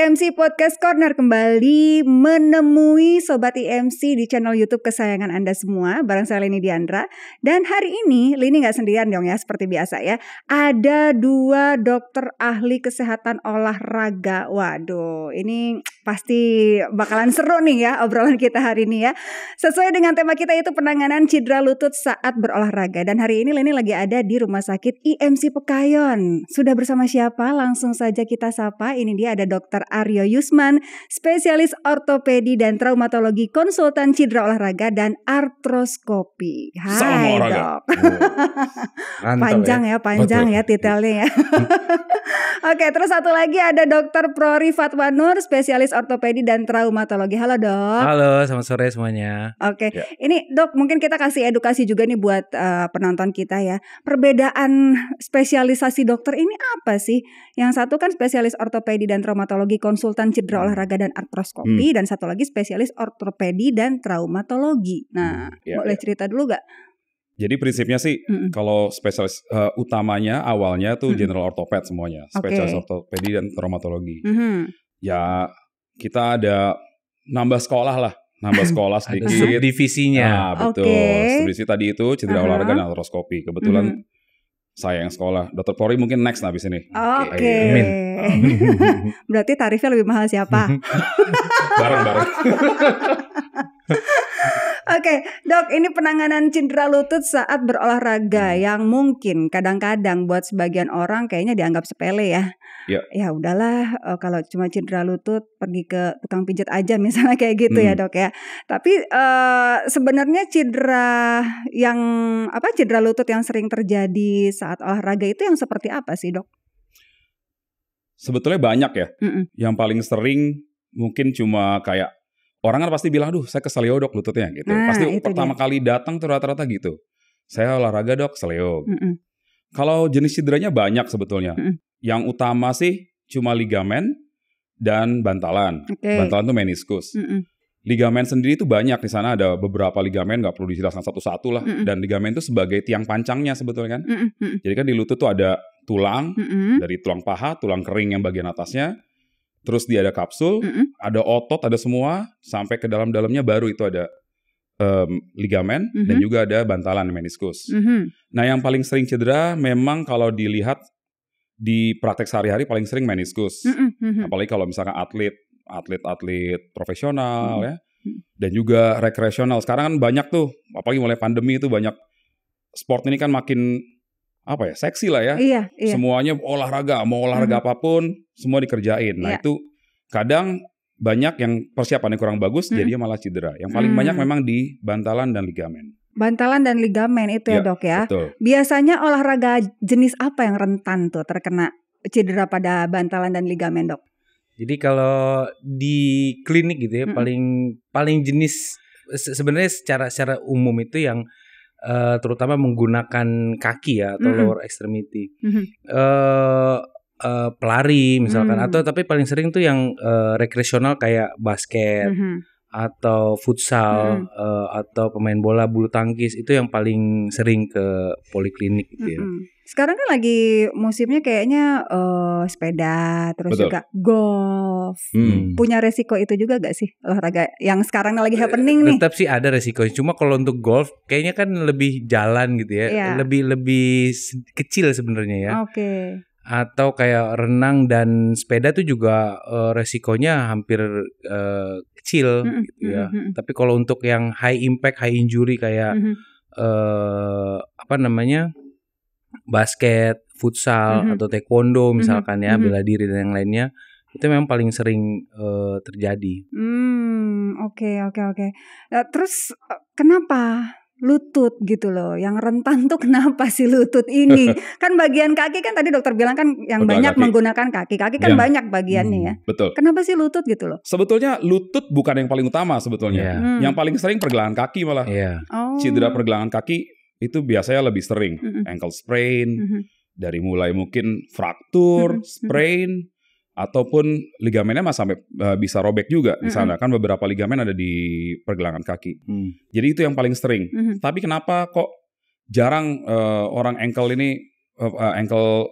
EMC Podcast Corner kembali menemui Sobat EMC di channel YouTube kesayangan Anda semua. Bareng saya Lini Diandra. Dan hari ini Lini gak sendirian dong ya, seperti biasa ya. Ada dua dokter ahli kesehatan olahraga. Waduh, ini pasti bakalan seru nih ya obrolan kita hari ini ya. Sesuai dengan tema kita itu penanganan cedera lutut saat berolahraga. Dan hari ini Lini lagi ada di Rumah Sakit IMC Pekayon. Sudah bersama siapa? Langsung saja kita sapa. Ini dia ada dokter Ario Yusman, spesialis ortopedi dan traumatologi, konsultan cedera olahraga dan artroskopi. Hai dok. Panjang ya, panjang ya titelnya ya. Oke, terus satu lagi ada dokter Prori Fatwa Noor, spesialis ortopedi dan traumatologi. Halo dok. Halo, selamat sore semuanya. Oke, ya. Ini dok mungkin kita kasih edukasi juga nih buat penonton kita ya. Perbedaan spesialisasi dokter ini apa sih? Yang satu kan spesialis ortopedi dan traumatologi, konsultan cedera olahraga dan artroskopi, dan satu lagi spesialis ortopedi dan traumatologi. Nah, boleh cerita dulu gak? Jadi prinsipnya sih kalau spesialis utamanya awalnya tuh general ortoped semuanya, spesialis ortopedi dan traumatologi. Ya kita ada nambah sekolah lah, nambah sekolah sedikit. Ada subdivisinya. Nah, betul. Subdivisi tadi itu cedera olahraga dan artroskopi. Kebetulan saya yang sekolah. Dr. Prori mungkin next abis ini. Oke. Amin. Berarti tarifnya lebih mahal siapa? Bareng-bareng. Oke, dok, ini penanganan cedera lutut saat berolahraga yang mungkin kadang-kadang buat sebagian orang kayaknya dianggap sepele ya. Ya udahlah, kalau cuma cedera lutut pergi ke tukang pijat aja misalnya kayak gitu ya dok ya. Tapi sebenarnya cedera lutut yang sering terjadi saat olahraga itu yang seperti apa sih dok? Sebetulnya banyak ya. Yang paling sering mungkin cuma kayak orang kan pasti bilang, aduh saya keseleo dok lututnya gitu. Pasti pertama kali datang tuh rata-rata gitu. Saya olahraga dok, keseleo. Kalau jenis cederanya banyak sebetulnya. Yang utama sih cuma ligamen dan bantalan. Bantalan tuh meniskus. Ligamen sendiri tuh banyak. Di sana ada beberapa ligamen, gak perlu dijelaskan satu-satu lah. Dan ligamen tuh sebagai tiang pancangnya sebetulnya kan. Jadi kan di lutut tuh ada tulang, dari tulang paha, tulang kering yang bagian atasnya. Terus dia ada kapsul, ada otot, ada semua, sampai ke dalam-dalamnya baru itu ada ligamen, dan juga ada bantalan meniskus. Nah yang paling sering cedera memang kalau dilihat di praktek sehari-hari paling sering meniskus. Apalagi kalau misalkan atlet profesional ya, dan juga rekreasional. Sekarang kan banyak tuh, apalagi mulai pandemi itu banyak, sport ini kan makin apa ya, seksi lah ya. Iya. Semuanya olahraga, mau olahraga apapun, semua dikerjain. Nah itu kadang banyak yang persiapannya kurang bagus, jadi malah cedera. Yang paling banyak memang di bantalan dan ligamen. Bantalan dan ligamen itu ya dok ya. Betul. Biasanya olahraga jenis apa yang rentan tuh terkena cedera pada bantalan dan ligamen dok? Jadi kalau di klinik gitu ya, paling jenis sebenarnya secara umum itu yang terutama menggunakan kaki ya atau lower extremity, pelari misalkan, atau tapi paling sering tuh yang rekreasional kayak basket atau futsal, atau pemain bola bulu tangkis, itu yang paling sering ke poliklinik gitu ya. Sekarang kan lagi musimnya kayaknya sepeda, terus juga golf. Punya resiko itu juga gak sih olahraga yang sekarang lagi happening nih? Tetap sih ada resikonya. Cuma kalau untuk golf kayaknya kan lebih jalan gitu ya, lebih kecil sebenarnya ya. Atau kayak renang dan sepeda tuh juga resikonya hampir kecil gitu ya. Tapi kalau untuk yang high impact, high injury kayak basket, futsal, atau taekwondo misalkan ya, bela diri dan yang lainnya, itu memang paling sering terjadi. Oke. Terus kenapa lutut gitu loh, yang rentan tuh kenapa sih lutut ini? Kan bagian kaki kan tadi dokter bilang kan yang banyak kaki. Menggunakan kaki. Kaki kan banyak bagiannya ya. Betul. Kenapa sih lutut gitu loh? Sebetulnya lutut bukan yang paling utama sebetulnya. Yang paling sering pergelangan kaki malah. Cedera pergelangan kaki itu biasanya lebih sering. Ankle sprain, dari mulai mungkin fraktur, sprain, ataupun ligamennya mas sampai bisa robek juga di sana. Kan beberapa ligamen ada di pergelangan kaki. Jadi itu yang paling sering. Tapi kenapa kok jarang orang ankle ini ankle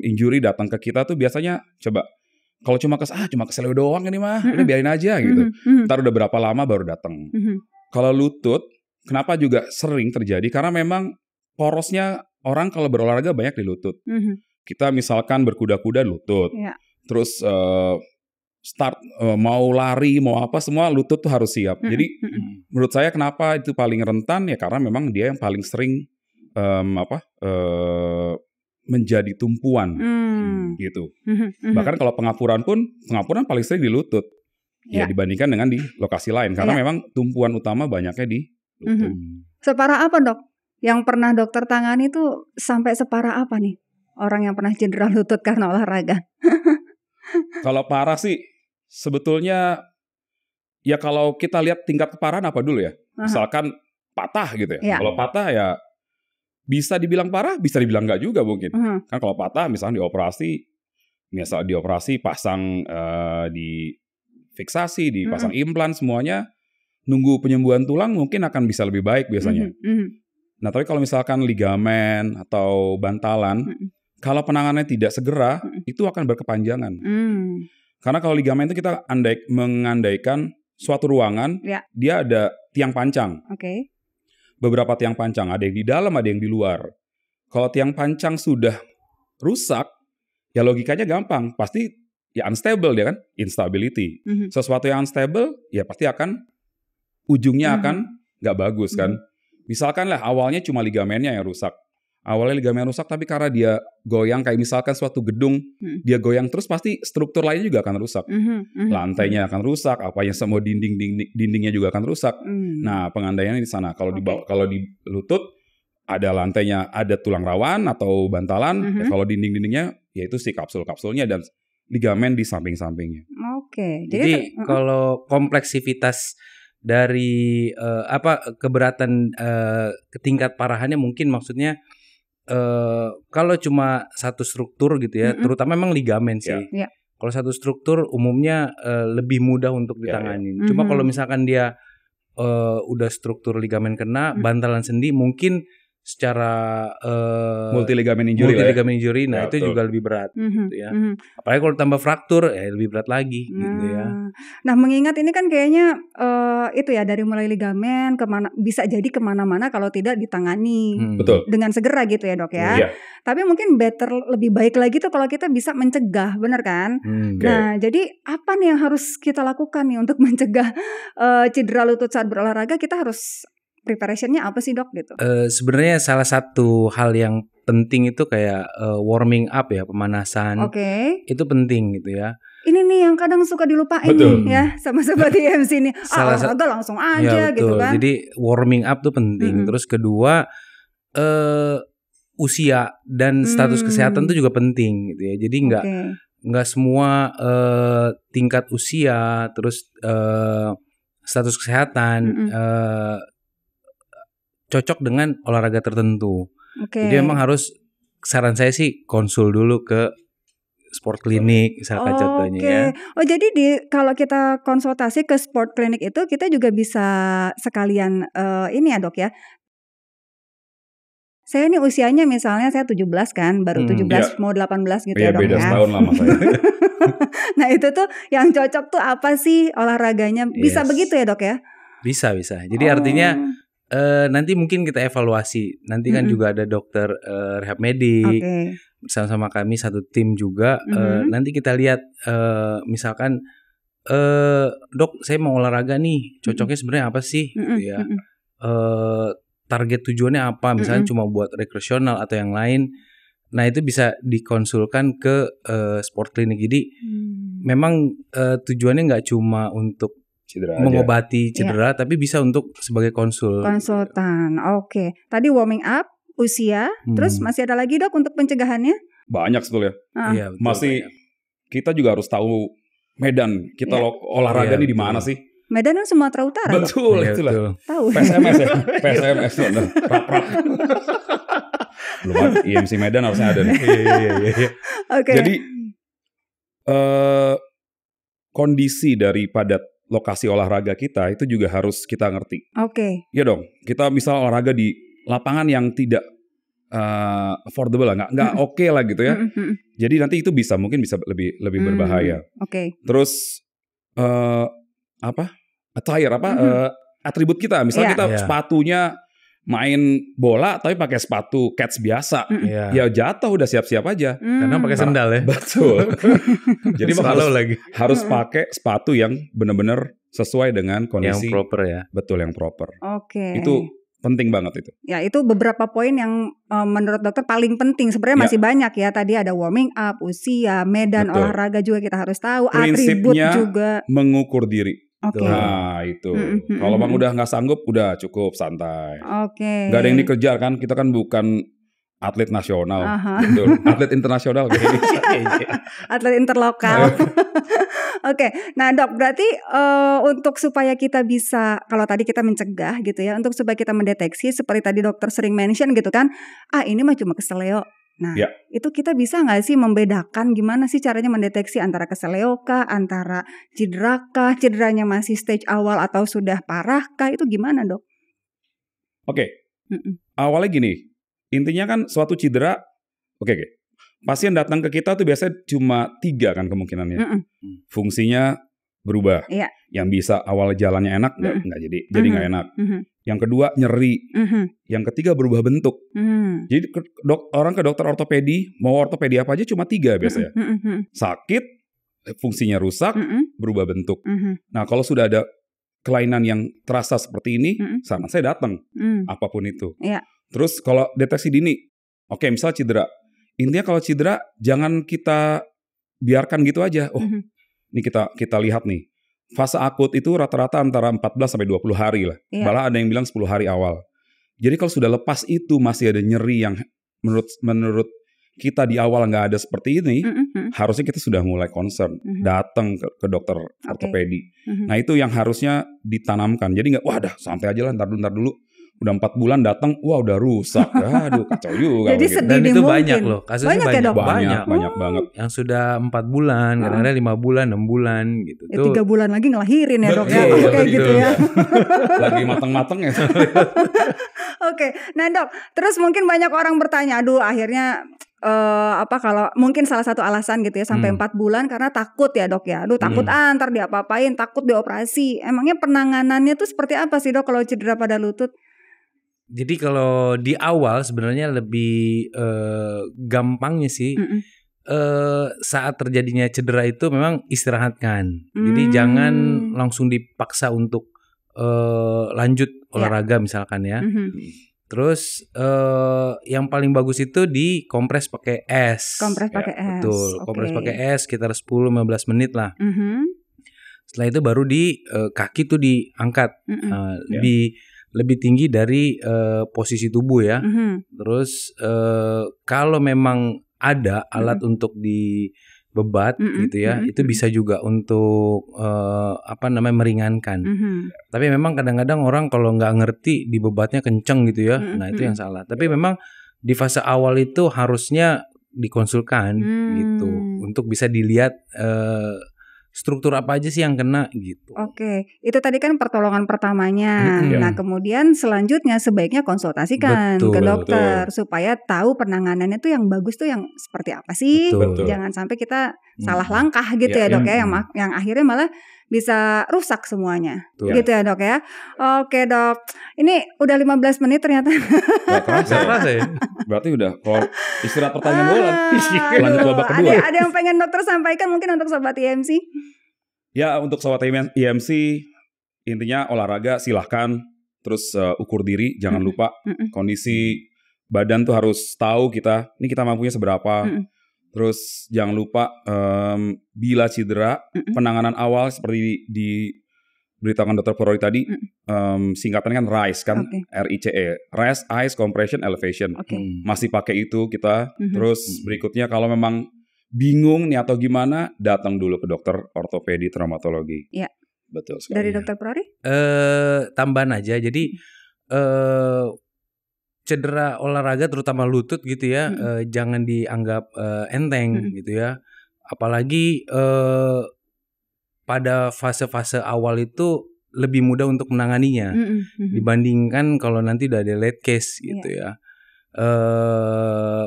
injury datang ke kita tuh? Biasanya coba Kalau cuma cuma keselio doang ini mah, udah biarin aja gitu. Ntar udah berapa lama baru datang. Kalau lutut, kenapa juga sering terjadi? Karena memang porosnya orang kalau berolahraga banyak di lutut. Kita misalkan berkuda-kuda lutut, terus start mau lari mau apa semua lutut tuh harus siap. Jadi menurut saya kenapa itu paling rentan ya karena memang dia yang paling sering menjadi tumpuan gitu. Bahkan kalau pengapuran pun paling sering di lutut ya dibandingkan dengan di lokasi lain karena memang tumpuan utama banyaknya di lutut. Separah apa dok? Yang pernah dokter tangani itu sampai separah apa nih orang yang pernah cedera lutut karena olahraga? Kalau parah sih sebetulnya ya kalau kita lihat tingkat keparahan apa dulu ya. Misalkan patah gitu ya. Kalau patah ya bisa dibilang parah, bisa dibilang enggak juga mungkin. Kan kalau patah misalnya dioperasi, pasang di fiksasi, dipasang implan semuanya, nunggu penyembuhan tulang mungkin akan bisa lebih baik biasanya. Nah, tapi kalau misalkan ligamen atau bantalan, kalau penanganannya tidak segera, itu akan berkepanjangan. Karena kalau ligamen itu kita mengandaikan suatu ruangan, dia ada tiang pancang. Beberapa tiang pancang, ada yang di dalam, ada yang di luar. Kalau tiang pancang sudah rusak, ya logikanya gampang, pasti ya unstable dia kan, instability. Sesuatu yang unstable, ya pasti akan ujungnya akan nggak bagus kan. Misalkan lah awalnya cuma ligamennya yang rusak, awalnya ligamen rusak, tapi karena dia goyang kayak misalkan suatu gedung, dia goyang terus pasti struktur lainnya juga akan rusak, lantainya akan rusak, apanya semua dindingnya juga akan rusak. Nah pengandaiannya di sana. Kalau kalau di lutut ada lantainya, ada tulang rawan atau bantalan. Ya, kalau dinding-dindingnya yaitu si kapsul-kapsulnya dan ligamen di samping-sampingnya. Jadi kalau kompleksivitas dari keberatan tingkat parahannya mungkin maksudnya. Kalau cuma satu struktur gitu ya, terutama memang ligamen sih. Kalau satu struktur umumnya lebih mudah untuk ditangani. Cuma kalau misalkan dia udah struktur ligamen kena, bantalan sendi mungkin secara multi ligamen injury, nah itu betul. Juga lebih berat. Gitu ya. Apalagi kalau tambah fraktur, ya lebih berat lagi. Gitu ya. Nah mengingat ini kan kayaknya itu ya dari mulai ligamen kemana bisa jadi kemana-mana kalau tidak ditangani dengan segera gitu ya dok ya. Tapi mungkin lebih baik lagi tuh kalau kita bisa mencegah, bener kan? Nah jadi apa nih yang harus kita lakukan nih untuk mencegah cedera lutut saat berolahraga? Kita harus preparationnya apa sih dok gitu? Sebenarnya salah satu hal yang penting itu kayak warming up ya, pemanasan. Itu penting gitu ya. Ini nih yang kadang suka dilupain nih ya sama seperti EMC ini. Olahraga langsung aja ya, gitu kan. Jadi warming up tuh penting. Terus kedua usia dan status kesehatan tuh juga penting gitu ya. Jadi nggak semua tingkat usia terus status kesehatan. Cocok dengan olahraga tertentu. Jadi memang harus, saran saya sih konsul dulu ke sport klinik misalkan contohnya ya. Jadi kalau kita konsultasi ke sport klinik itu kita juga bisa sekalian ini ya dok ya. Saya ini usianya misalnya saya 17 kan, baru 17 mau 18 gitu ya dok ya. Beda setahun lama saya. Nah itu tuh yang cocok tuh apa sih olahraganya? Bisa begitu ya dok ya? Bisa. Jadi artinya nanti mungkin kita evaluasi. Nanti kan juga ada dokter rehab medik bersama-sama kami satu tim juga. Nanti kita lihat misalkan dok saya mau olahraga nih, cocoknya sebenarnya apa sih gitu ya. Target tujuannya apa, misalnya cuma buat rekreasional atau yang lain. Nah itu bisa dikonsulkan ke sport klinik. Jadi memang tujuannya nggak cuma untuk cedera mengobati cedera, tapi bisa untuk sebagai konsultan. Tadi warming up, usia, terus masih ada lagi dok untuk pencegahannya? Banyak sebetulnya. Iya, betul, masih banyak. Kita juga harus tahu medan kita olahraga ini di mana sih? Medan itu Sumatera Utara. Betul, itulah. Tahu. PSMS ya. PSMS benar. Belum ada EMC Medan harusnya ada nih. Iya. Jadi kondisi daripada lokasi olahraga kita itu juga harus kita ngerti. Iya dong, kita misal olahraga di lapangan yang tidak affordable lah, nggak oke lah gitu ya. Jadi nanti itu bisa mungkin bisa lebih berbahaya. Oke. Terus atribut kita, misalnya kita sepatunya main bola tapi pakai sepatu cats biasa, ya jatuh udah siap-siap aja. Karena pakai sendal ya. Betul. Jadi harus pakai sepatu yang benar-benar sesuai dengan kondisi yang proper ya. Betul, yang proper. Oke. Itu penting banget itu. Ya, itu beberapa poin yang menurut dokter paling penting. Sebenarnya masih banyak ya. Tadi ada warming up, usia, medan olahraga juga kita harus tahu. Prinsipnya atribut juga. Mengukur diri. Okay. Nah itu. Kalau bang udah nggak sanggup, udah cukup santai. Oke. Okay. Gak ada yang dikejarkan. Kita kan bukan atlet nasional, betul. Atlet internasional. Atlet interlokal. Oke, nah dok, berarti untuk supaya kita bisa, kalau tadi kita mencegah gitu ya, untuk supaya kita mendeteksi, seperti tadi dokter sering mention gitu kan, ini mah cuma keseleo. Nah, itu kita bisa nggak sih membedakan gimana sih caranya mendeteksi antara keseleo kah, antara cedera kah, cederanya masih stage awal atau sudah parah kah, itu gimana dok? Oke, awalnya gini. Intinya kan suatu cedera, oke, pasien datang ke kita tuh biasanya cuma 3 kan kemungkinannya, fungsinya berubah. Iya. Yang bisa awal jalannya enak nggak jadi nggak enak. Yang kedua nyeri, yang ketiga berubah bentuk. Jadi orang ke dokter ortopedi mau ortopedi apa aja cuma 3 biasanya, sakit, fungsinya rusak, berubah bentuk. Nah kalau sudah ada kelainan yang terasa seperti ini, saran saya datang, apapun itu. Iya. Terus kalau deteksi dini, oke, misalnya cedera. Intinya kalau cedera jangan kita biarkan gitu aja. Ini kita lihat nih. Fase akut itu rata-rata antara 14 sampai 20 hari lah. Yeah. Malah ada yang bilang 10 hari awal. Jadi kalau sudah lepas itu masih ada nyeri yang menurut kita di awal nggak ada seperti ini, harusnya kita sudah mulai concern, datang ke dokter ortopedi. Nah itu yang harusnya ditanamkan. Jadi nggak, wah dah santai aja lah, ntar dulu. Udah 4 bulan datang, wah udah rusak. Aduh kacau juga. Jadi sedih gitu. Dan itu mungkin. Banyak loh. Kasusnya banyak banget. Yang sudah 4 bulan, kadang-kadang 5 bulan, 6 bulan gitu. 3 bulan lagi ngelahirin ya dok. Kayak gitu ya. Lagi mateng-mateng ya. Oke, nah dok, terus mungkin banyak orang bertanya, aduh akhirnya kalau mungkin salah satu alasan gitu ya sampai 4 bulan karena takut ya dok ya. Aduh takut ntar diapa-apain, takut dioperasi. Emangnya penanganannya tuh seperti apa sih dok kalau cedera pada lutut? Jadi kalau di awal sebenarnya lebih gampangnya sih saat terjadinya cedera itu memang istirahatkan. Jadi jangan langsung dipaksa untuk lanjut olahraga misalkan ya. Terus yang paling bagus itu dikompres pakai es. Kompres pakai es. Betul, kompres pakai es sekitar 10-15 menit lah. Setelah itu baru di kaki tuh diangkat. Lebih tinggi dari posisi tubuh ya. Terus kalau memang ada alat untuk dibebat gitu ya, itu bisa juga untuk meringankan. Tapi memang kadang-kadang orang kalau nggak ngerti dibebatnya kenceng gitu ya, nah itu yang salah. Tapi memang di fase awal itu harusnya dikonsulkan gitu untuk bisa dilihat. Struktur apa aja sih yang kena gitu. Oke, itu tadi kan pertolongan pertamanya. Nah kemudian selanjutnya sebaiknya konsultasikan ke dokter supaya tahu penanganannya tuh yang bagus tuh yang seperti apa sih. Jangan sampai kita salah langkah gitu ya dok ya, yang akhirnya malah bisa rusak semuanya. Gitu ya dok ya. Oke dok, ini udah 15 menit ternyata. Gak terasa ya. Berarti udah kalau istirahat pertanyaan bola lanjut babak kedua. Ada yang pengen dokter sampaikan mungkin untuk sobat IMC? Ya, untuk sobat IMC intinya olahraga silahkan, terus ukur diri, jangan lupa kondisi badan tuh harus tahu kita, ini kita mampunya seberapa. Terus jangan lupa bila cedera penanganan awal seperti diberitakan dokter Prori tadi, singkatannya kan RICE kan, RICE, rest, ice, compression, elevation. Masih pakai itu kita. Terus berikutnya kalau memang bingung nih atau gimana, datang dulu ke dokter ortopedi traumatologi. Iya. Betul sekali. Dari dokter Prori? Tambahan aja. Jadi cedera olahraga terutama lutut gitu ya, jangan dianggap enteng gitu ya. Apalagi pada fase-fase awal itu lebih mudah untuk menanganinya dibandingkan kalau nanti udah ada late case gitu ya.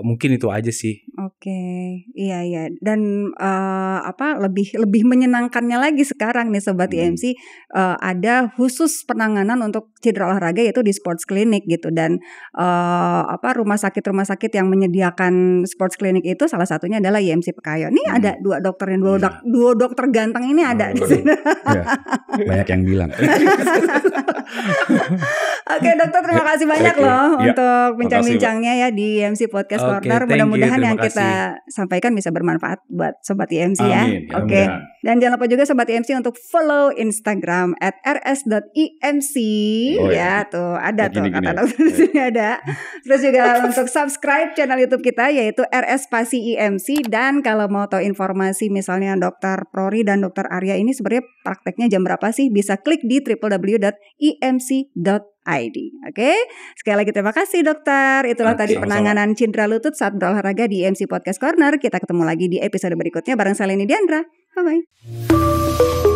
Mungkin itu aja sih. Oke. Iya. Dan lebih menyenangkannya lagi sekarang nih Sobat IMC, ada khusus penanganan untuk cedera olahraga yaitu di sports clinic gitu. Dan rumah sakit yang menyediakan sports clinic itu salah satunya adalah IMC Pekayon. Ini ada dua dokter ganteng ini ada di sini. Ya, banyak yang bilang. Oke, dokter, terima kasih banyak untuk bincang-bincang ya di IMC Podcast Corner. Mudah-mudahan yang kita sampaikan bisa bermanfaat buat Sobat IMC. Amin, ya. Oke. Dan jangan lupa juga Sobat IMC untuk follow Instagram @rs.imc. Tuh ada gini, kata dokter di sini ada. Terus juga untuk subscribe channel YouTube kita yaitu rs_imc. Dan kalau mau tahu informasi misalnya Dokter Prori dan Dokter Aria ini sebenarnya prakteknya jam berapa sih, bisa klik di www.imc.id. Oke. Sekali lagi terima kasih dokter. Itulah tadi penanganan cedera lutut saat berolahraga di IMC Podcast Corner. Kita ketemu lagi di episode berikutnya bareng Salini Diandra. Bye bye.